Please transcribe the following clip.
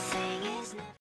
singing.